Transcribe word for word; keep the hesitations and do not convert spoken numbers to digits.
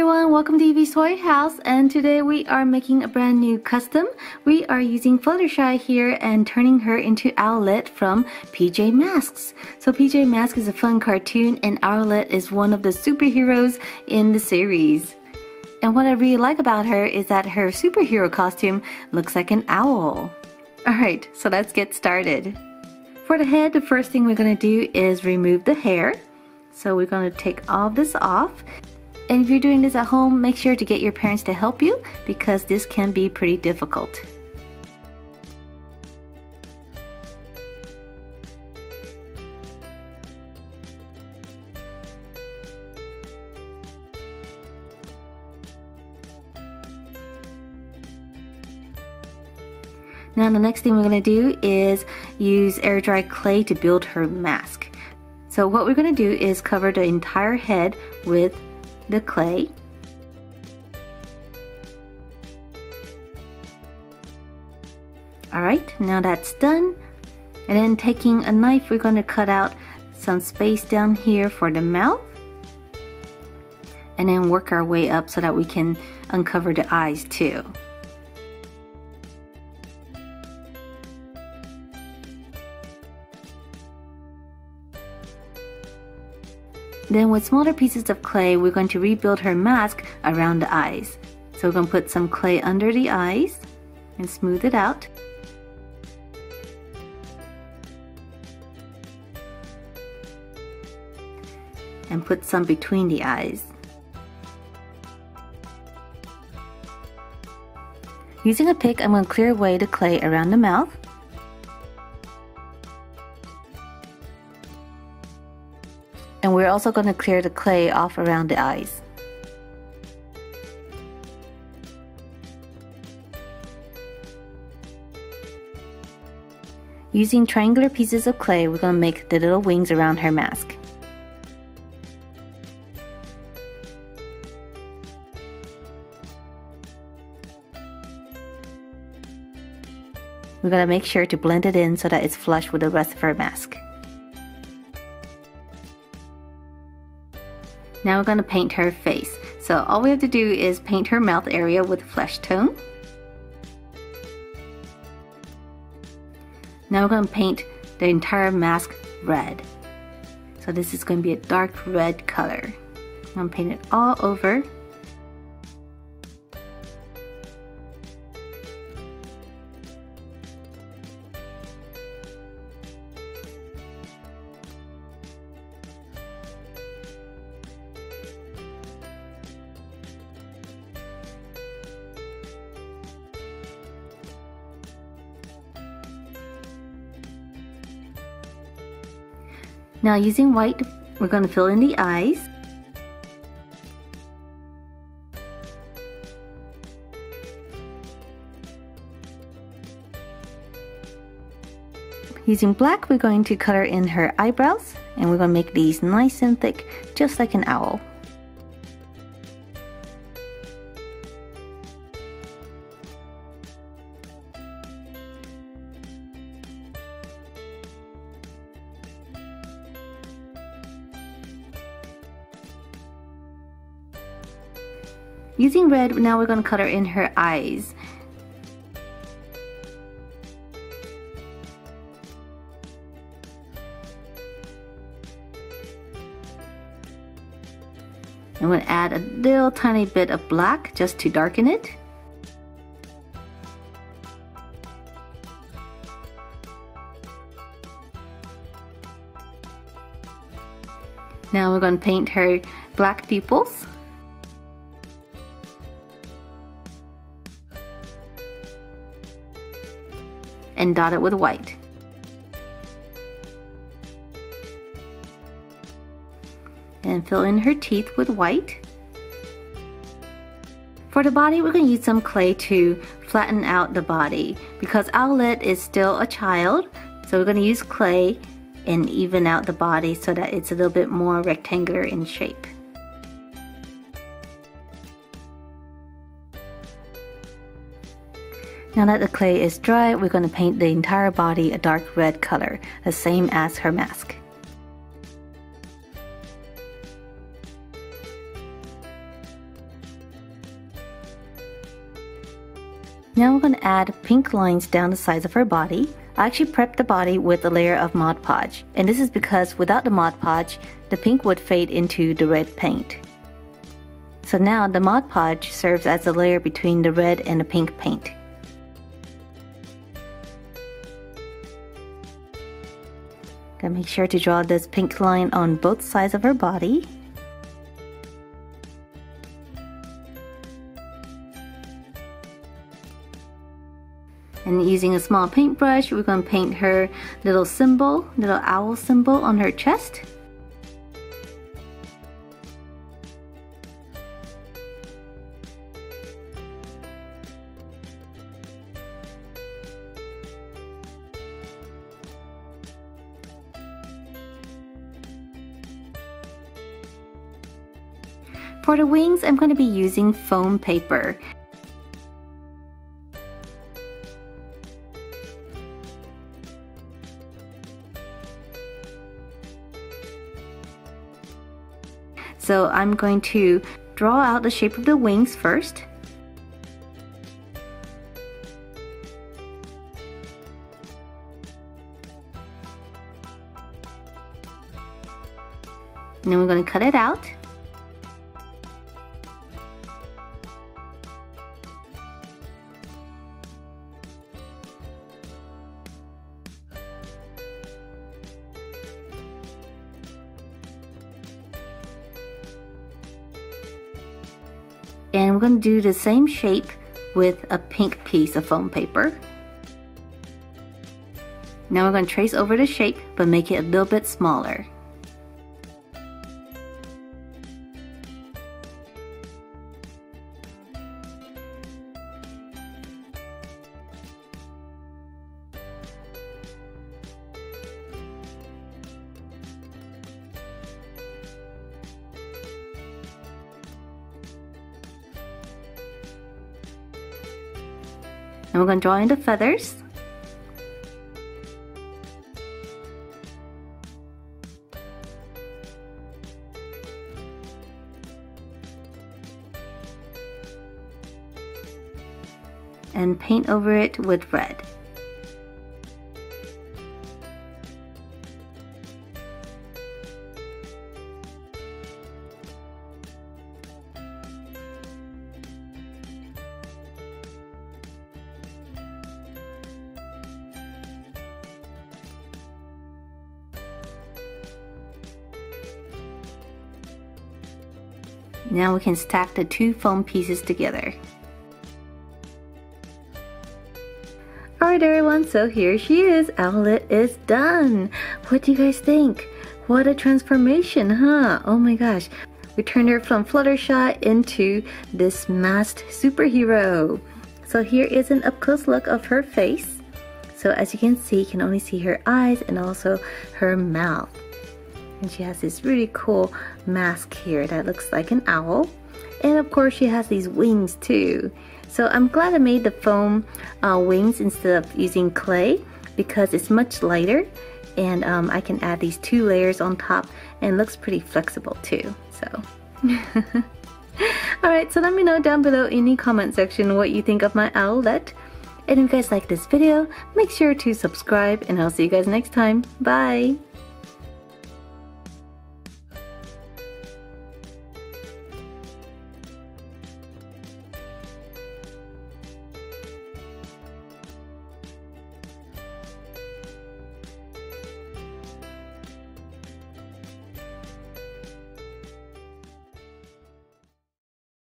everyone, welcome to Evie's Toy House, and today we are making a brand new custom. We are using Fluttershy here and turning her into Owlette from P J Masks. So P J Masks is a fun cartoon and Owlette is one of the superheroes in the series. And what I really like about her is that her superhero costume looks like an owl. Alright, so let's get started. For the head, the first thing we're going to do is remove the hair. So we're going to take all this off. And if you're doing this at home, make sure to get your parents to help you because this can be pretty difficult. Now the next thing we're going to do is use air dry clay to build her mask. So what we're going to do is cover the entire head with the clay. Alright, now that's done. And then taking a knife, we're going to cut out some space down here for the mouth. And then work our way up so that we can uncover the eyes too. Then with smaller pieces of clay, we're going to rebuild her mask around the eyes. So we're going to put some clay under the eyes and smooth it out. And put some between the eyes. Using a pick, I'm going to clear away the clay around the mouth. And we're also going to clear the clay off around the eyes. Using triangular pieces of clay, we're going to make the little wings around her mask. We're going to make sure to blend it in so that it's flush with the rest of her mask. Now we're going to paint her face. So all we have to do is paint her mouth area with flesh tone. Now we're going to paint the entire mask red. So this is going to be a dark red color. I'm going to paint it all over. Now using white, we're going to fill in the eyes. Using black, we're going to color in her eyebrows, and we're going to make these nice and thick, just like an owl. Using red, now we're going to color in her eyes. I'm going to add a little tiny bit of black just to darken it. Now we're going to paint her black pupils. And dot it with white. And fill in her teeth with white. For the body, we're going to use some clay to flatten out the body because Owlette is still a child, so we're going to use clay and even out the body so that it's a little bit more rectangular in shape. Now that the clay is dry, we're going to paint the entire body a dark red color, the same as her mask. Now I'm going to add pink lines down the sides of her body. I actually prepped the body with a layer of Mod Podge, and this is because without the Mod Podge, the pink would fade into the red paint. So now the Mod Podge serves as a layer between the red and the pink paint. Gotta make sure to draw this pink line on both sides of her body. And using a small paintbrush, we're going to paint her little symbol, little owl symbol on her chest. For the wings, I'm going to be using foam paper. So I'm going to draw out the shape of the wings first. And then we're going to cut it out. And we're going to do the same shape with a pink piece of foam paper. Now we're going to trace over the shape, but make it a little bit smaller. And we're going to draw in the feathers. And paint over it with red. Now we can stack the two foam pieces together. Alright everyone, so here she is. Owlette is done. What do you guys think? What a transformation, huh? Oh my gosh. We turned her from Fluttershy into this masked superhero. So here is an up-close look of her face. So as you can see, you can only see her eyes and also her mouth. And she has this really cool mask here that looks like an owl. And of course she has these wings too. So I'm glad I made the foam uh, wings instead of using clay, because it's much lighter. And um, I can add these two layers on top, and it looks pretty flexible too. So alright, so let me know down below in the comment section what you think of my Owlette. And if you guys like this video, make sure to subscribe, and I'll see you guys next time. Bye!